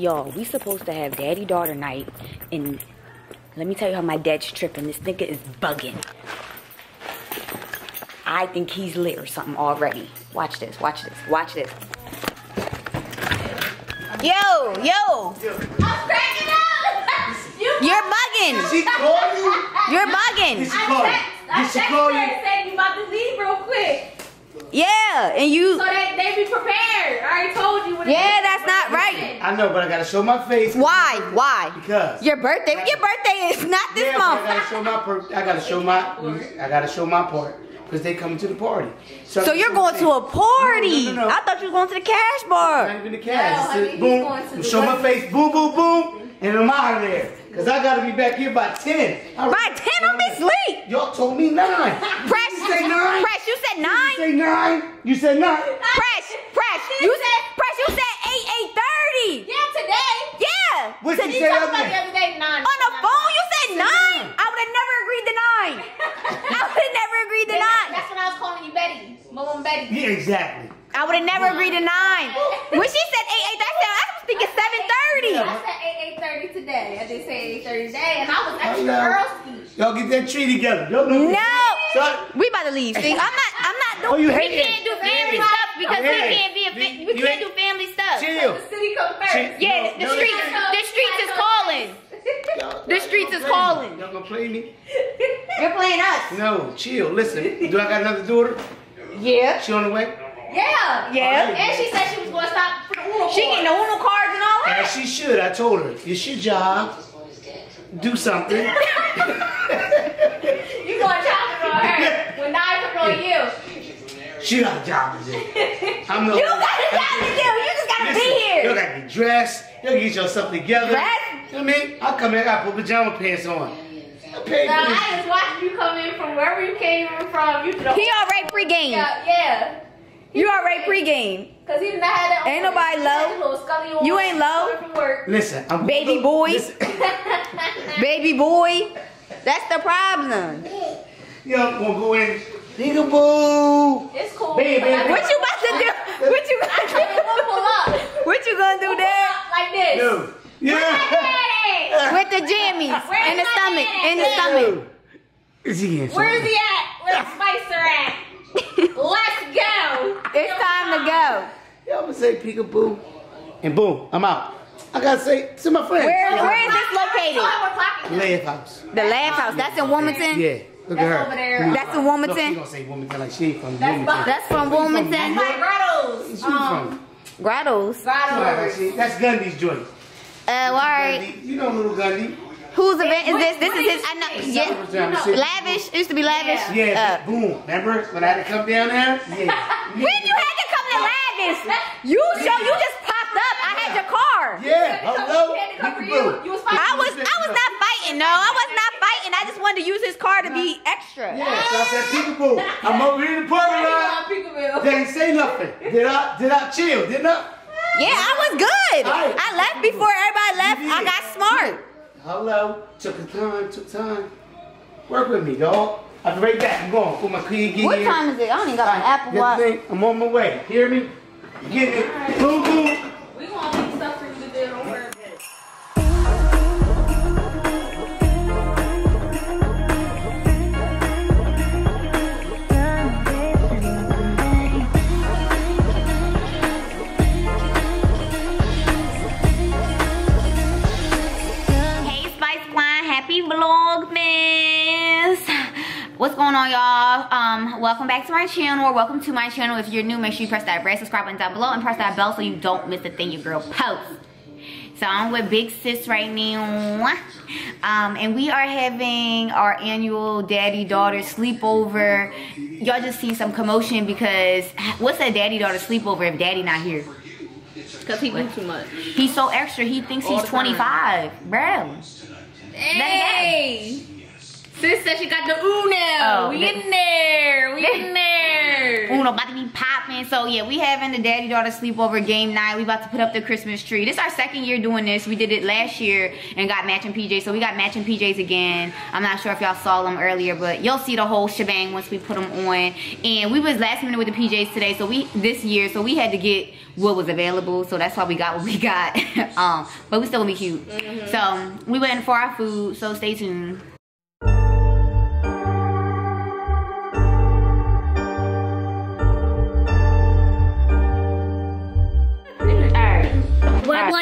Y'all, we supposed to have daddy-daughter night, and let me tell you how my dad's tripping. This nigga is bugging. I think he's lit or something already. Watch this, watch this, watch this. Yo, yo! I'm cracking up! You're bugging! Did she call you? You're bugging! Did she call you? I texted her and said you about to leave real quick. Yeah, and you. So they be prepared. I already told you what it is. Yeah, that's not right. I know, but I gotta show my face. Why? Why? Because your birthday is not this month. I gotta show my part. I gotta show my part because they coming to the party. So you're going to a party? No, no, no, no. I thought you were going to the cash bar. Not even the cash. No, boom. Show my face. Boom, boom, boom, and I'm out of there. Cause I gotta be back here by 10. By 10, I'm asleep. Y'all told me 9. Press. You say 9. Press. You said 9. You say 9. You said 9. Press. Press. You said 8:30. Yeah, today. Yeah. What did you say the other day? 9. On the phone, you said 9. I would have never agreed to 9. I would have never agreed to 9. That's when I was calling you Betty, Mom Betty. Yeah, exactly. I would have never agreed to 9. When she said 8:30, I was thinking 7:30. I said 8:30 today. I did say 8:30 today, and I was extra early. Y'all get that tree together. No, we about to leave. I'm not doing. Oh, we can't do family stuff because we can't do family stuff. Chill. The city comes first. Yeah, the streets is calling. The streets is calling. Y'all gonna play me? You're playing us. No, chill. Listen, do I got another daughter? Yeah. She on the way. Yeah, yeah. And she said she was going to stop for the Uno. She getting the Uno cards and all that. And she should. I told her, it's your job. Do something. You going to chop it on her when I took on you. She got a job to do. You got a job to do. You just got to be here. You got to be dressed. You got to get yourself together. Dressed? You know what I mean? I come in, I got to put pajama pants on. Now, I just watched you come in from wherever you came from. You he already pregame. Yeah, yeah. You already pregame. Cause he did not have that. Ain't nobody low. You ain't low. Listen, I'm baby boy. Listen. Baby boy. That's the problem. Yo, I'm gonna go in. Nigga boo. It's cool. Baby, baby. What you about to do? What you about to do? What you gonna do there? Like this. No. Yeah. With the jammies and the stomach. And the stomach. Is he in? Where is he at? Where's Spicer at? Let's go. It's time to go. Y'all gonna say peekaboo and boom. I'm out. I gotta say to my friends. Where is this located? Laugh House. The Laugh House. That's in Wilmington. Yeah. Look at her. Over there. That's in Wilmington. She gonna say Wilmington like she ain't from Wilmington. That's from Wilmington. That's Grattles. From Grattles. Grattles. That's Gundy's joint. Alright. You know little Gundy. Whose event is this? This is his. I know. Yeah. Lavish. It used to be Lavish. Yeah. Boom. Remember when I had to come down there? Yeah. When you had to come to Lavish, you just popped up. I had your car. Yeah. Hello. I was not fighting. No, I was not fighting. I just wanted to use his car to be extra. Yeah. So I said, peekaboo. I'm over here in the parking lot. They didn't say nothing. Did I chill? Didn't I? Yeah, I was good. I left before everybody left. I got smart. Hello, took time. Work with me, dog. I'll be right back. I'm going. Put my key in. What time is it? I don't even got my Apple Watch. I'm on my way. Hear me? Get it. Boom, boom. We want to make stuff for you to do. Don't worry. Vlogmas, what's going on, y'all? Welcome back to my channel, or welcome to my channel. If you're new, make sure you press that red subscribe button down below and press that bell so you don't miss a thing your girl posts. So I'm with Big Sis right now, and we are having our annual daddy-daughter sleepover. Y'all just see some commotion because what's a daddy-daughter sleepover if daddy not here? Because he do too much. He's so extra. He thinks he's 25, bro. Hey. Sis said she got the Uno. Oh, We in there. Uno about to be popping. So yeah, we having the daddy daughter sleepover game night. We about to put up the Christmas tree. This is our second year doing this. We did it last year and got matching PJs. So we got matching PJs again. I'm not sure if y'all saw them earlier, but you'll see the whole shebang once we put them on. And we was last minute with the PJs today. So this year we had to get what was available. So that's why we got what we got. But we still gonna be cute. Mm-hmm. So we waiting for our food. So stay tuned.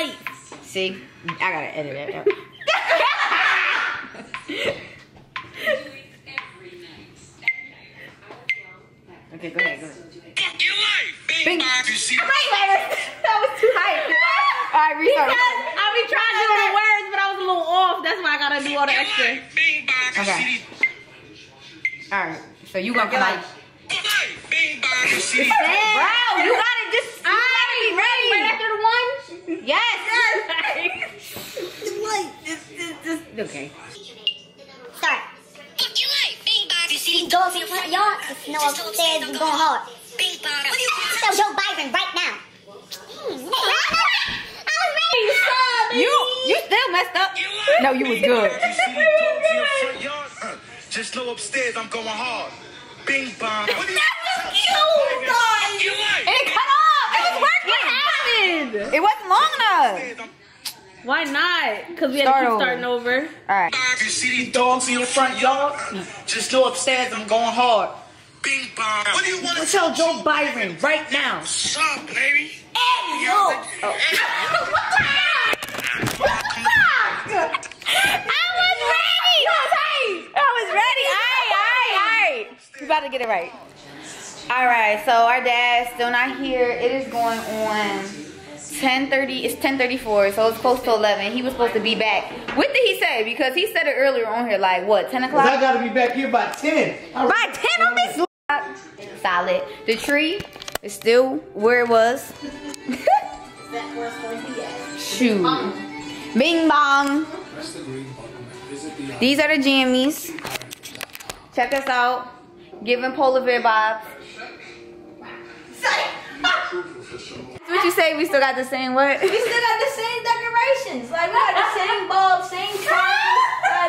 Right. See, I gotta edit it. Okay, go ahead. Your life, baby. That was too hype. All right, restart. I be trying to do the words, but I was a little off. That's why I gotta do all the extra. Okay. All right. So you gonna like? Bro, you gotta just. You gotta be ready. Right after the one. Yes! It's okay. Start. If you like big body, you see these dogs in the front yard? It's no upstairs, we're going hard. Big body. So Joe Byron right now. I was ready. You still messed up. No, you was good. Just low upstairs, I'm going hard. Bing bong. That was cute, guys. It cut off. It wasn't long enough. Why not? Because we had to keep starting over. Alright. You see these dogs in your front yard? Just go upstairs. I'm going hard. Bing bong. What do you want to tell Joe Byron right now? Sup, baby? Hey, yo. What the fuck? I was ready. Alright. We about to get it right. Alright, so our dad's still not here. It is going on 10:30. It's 10:34, so it's close to 11. He was supposed to be back. What did he say? Because he said it earlier on here, like what, 10 o'clock? I gotta be back here by 10. By 10 on this solid. The tree is still where it was. Shoot. Bing bong. These are the jammies. Check us out. Giving polar bear vibes. What you say? We still got the same what? We still got the same decorations. Like we got the same bulbs, same signs.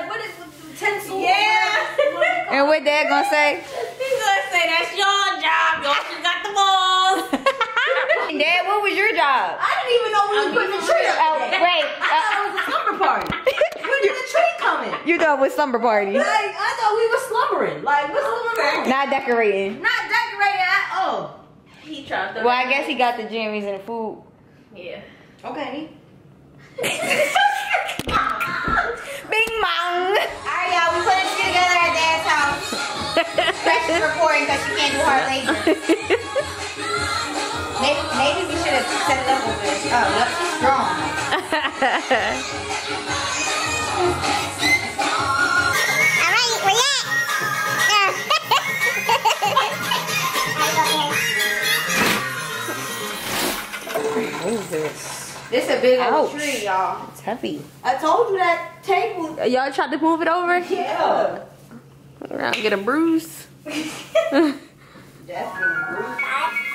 What is the tinsel? Yeah. And what Dad gonna say? He's gonna say that's your job. You got the balls. Dad, what was your job? I didn't even know we were putting the tree up. Wait. I thought it was a slumber party. When did the tree come in? You thought it was slumber party. Like, I thought we were slumbering. Like, what's going on? Not decorating. Not decorating at all. He tried to. Well, I guess he got the jammies and the food. Yeah. Okay. Bing bong. Alright, y'all. We putting shit together at Dad's house. She's recording because she can't do her labor. Maybe we should have set it up a bit. Oh, look, she's strong. All right, we're at. What is this? This a big old tree, y'all. It's heavy. I told you that table. Y'all tried to move it over? Yeah. Around, get a bruise. Definitely a bruise.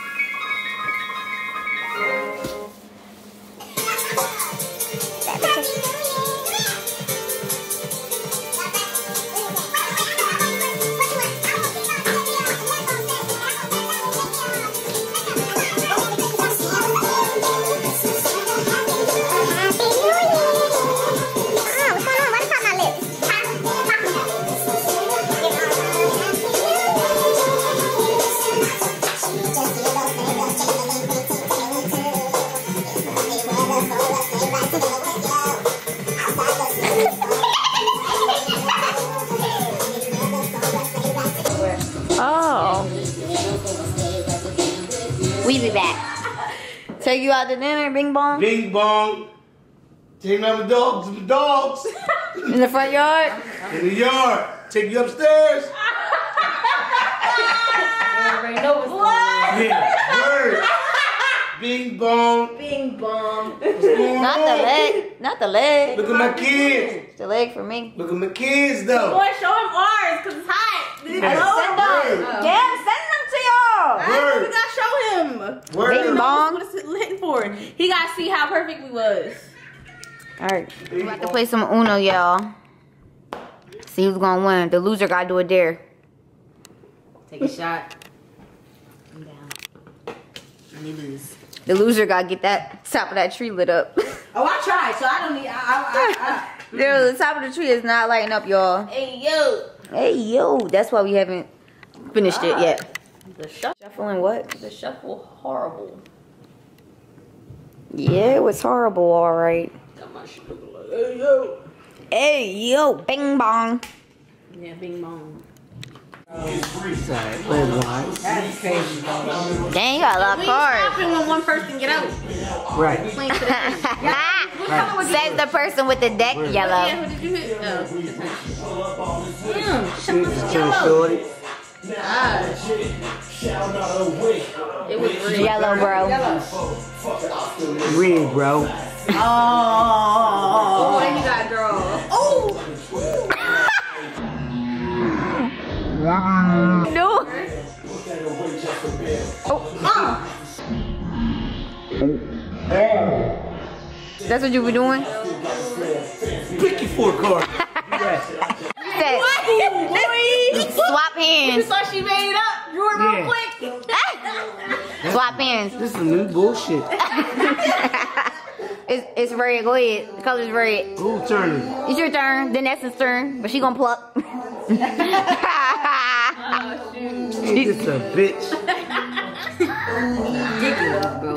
Take you out to dinner, bing bong. Bing bong. Take me out with dogs. Some dogs. In the front yard. In the yard. Take you upstairs. Everybody knows what? Yeah. Word. Bing bong. Bing bong. Not the leg. Not the leg. Look at my kids. It's the leg for me. Look at my kids, though. Boy, show them ours, because it's hot. Send them. Oh. Damn, send them to y'all. We got to show him. Word. What it's hitting for. He got to see how perfect we was. All right. We about to play some Uno, y'all. See who's going to win. The loser got to do a dare. Take a shot. I'm down. And you lose. The loser got to get that top of that tree lit up. Oh, I tried, so I don't need. Yo, the top of the tree is not lighting up, y'all. Hey, yo. Hey, yo. That's why we haven't finished it yet. The shuffling what? The shuffle horrible. Yeah, it was horrible, all right. Got my sugar like, hey, yo. Hey, yo. Bing bong. Yeah, bing bong. That's crazy. Dang, you got a lot of cards. When one person get out. Right. Says the person with the deck yellow. Yeah, who did you hit? It was red. Yellow, bro. Yellow. Red, bro. Oh. Boy, you got draw. Oh. Wow. No. That's what you were doing? Pick your four cards. Swap hands. So she made it up. Drew it real quick. Swap hands. This is some new bullshit. It's red. Go ahead. The color's red. Who's turn? It's your turn. Then that's his turn. But she gonna pluck. Oh, shoot. She's a bitch. Ridiculous, bro.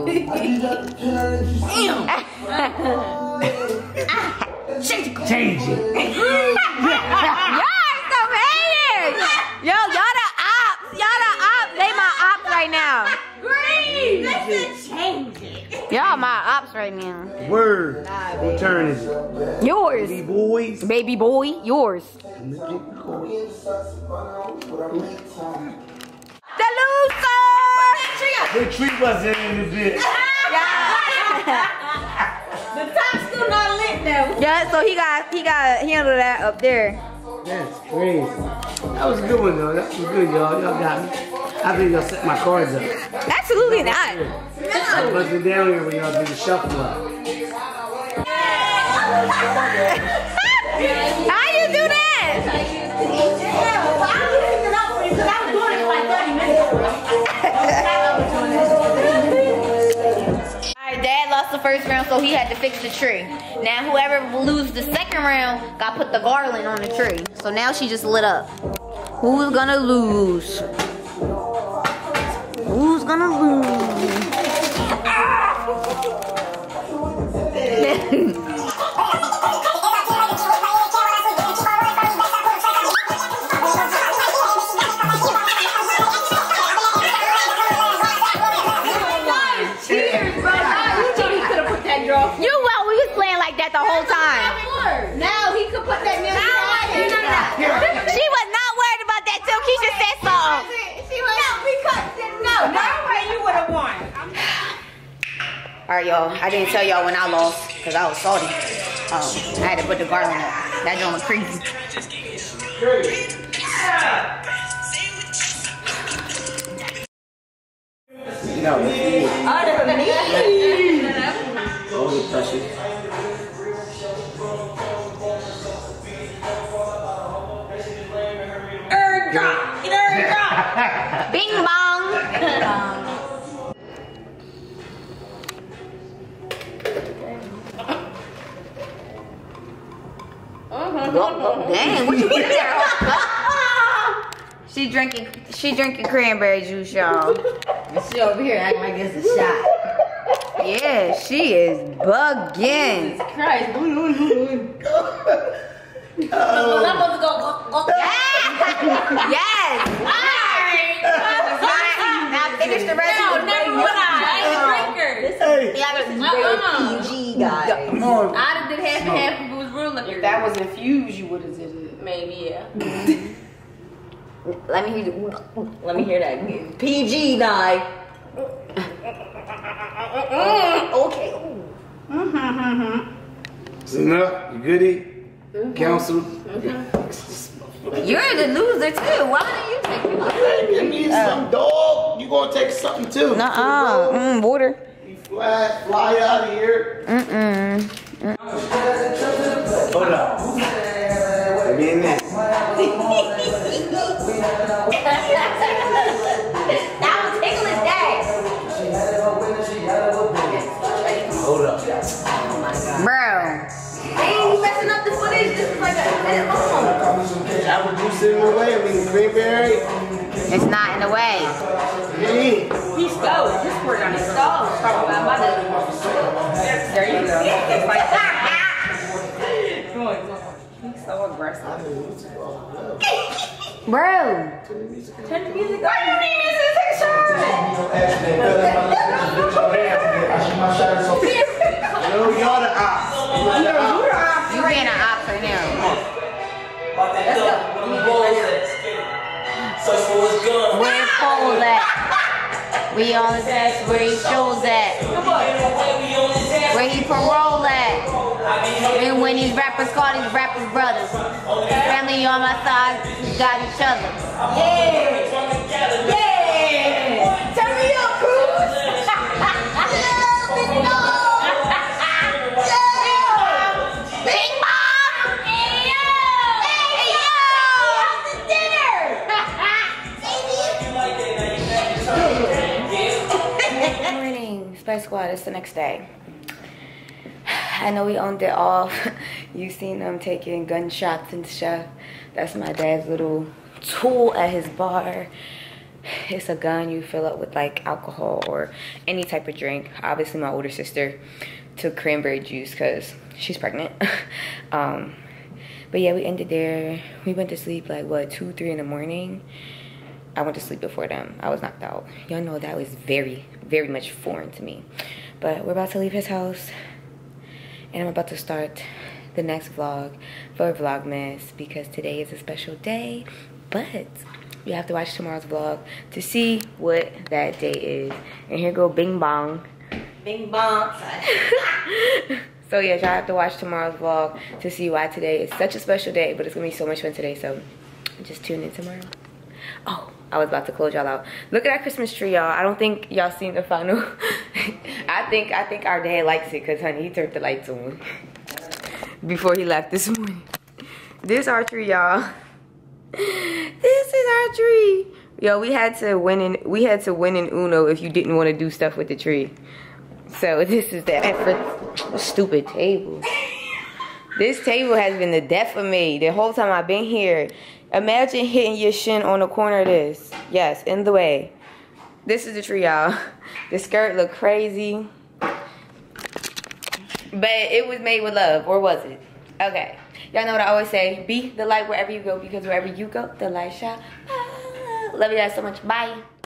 Damn. Change it. Y'all some haters. Yo, y'all the ops. Y'all the ops. They my ops right now. Green. That's a change it. Y'all my ops right now. Word. Nah, what turn is it? Yours. Baby boys. Baby boy. Yours. The loser! The tree wasn't in the bitch. The top's still not lit though. Yeah, so he got handled that up there. That's crazy. That was a good one though. That was good, y'all. Y'all got me. I think y'all set my cards up. Absolutely not. I wasn't down here when y'all did the shuffle up. How you do that? Alright, Dad lost the first round, so he had to fix the tree. Now whoever loses the second round got put the garland on the tree. So now she just lit up. Who's gonna lose? Who's gonna lose? The whole time. Now he could put that music on. She was not worried about that till Keisha said something. She was no, because no, that way you would have won. Alright, y'all. I didn't tell y'all when I lost because I was salty. Oh, I had to put the garland up. That joint was crazy. No. Oh, that's the pressure. Bing bong! Dang, what you get there? She drinking cranberry juice, y'all. And she over here acting like it's a shot. Yeah, she is bugging. Jesus Christ. No, that mother go. Yes! Now finish the rest of the never would I. This is very PG, guys. I did half and half if it was real liquor. If that was infused, you would have did it. Maybe, yeah. Let me hear that again. PG, guy. Okay. Zena, you goody? Counsel? You're the loser too. Why don't you take me? You need some dog. You gonna take something too. Nuh-uh. Water. You fly out of here. Hold on. Let me in there. That was ticklish day. Hold up. Oh my God. Bro. It's not in the way. He stole it. This word on his stall is talking about my dad. There you go. It's like that. He's so aggressive. Bro. Turn the music off. Why do you need music? Take a shot. You're the ops. You're being an op for him. Let's go. Where Cole at? We on his ass. Where he shows at? Where he parole at? And when these rappers call these rappers brothers. Family on my side, we got each other. Yeah. Yeah. Turn me up, Cruz. I love this dog. Squad, it's the next day. I know we owned it all. You seen them taking gunshots and stuff. That's my dad's little tool at his bar. It's a gun you fill up with like alcohol or any type of drink. Obviously my older sister took cranberry juice because she's pregnant. But yeah, we ended there. We went to sleep like what, 2-3 in the morning. I went to sleep before them. I was knocked out. Y'all know that was very much foreign to me. But we're about to leave his house and I'm about to start the next vlog for Vlogmas because today is a special day, but you have to watch tomorrow's vlog to see what that day is. And here go Bing Bong. Bing Bong. So yeah, y'all have to watch tomorrow's vlog to see why today is such a special day, but it's gonna be so much fun today, so just tune in tomorrow. Oh, I was about to close y'all out. Look at that Christmas tree, y'all. I don't think y'all seen the final. I think our dad likes it because, honey, he turned the lights on before he left this morning. This our tree, y'all. This is our tree. Yo, we had to win in Uno if you didn't want to do stuff with the tree. So this is that effort. Stupid table. This table has been the death of me the whole time I've been here. Imagine hitting your shin on the corner of this. Yes, in the way. This is the tree, y'all. The skirt looked crazy. But it was made with love, or was it? Okay. Y'all know what I always say. Be the light wherever you go, because wherever you go, the light shines. Love you guys so much. Bye.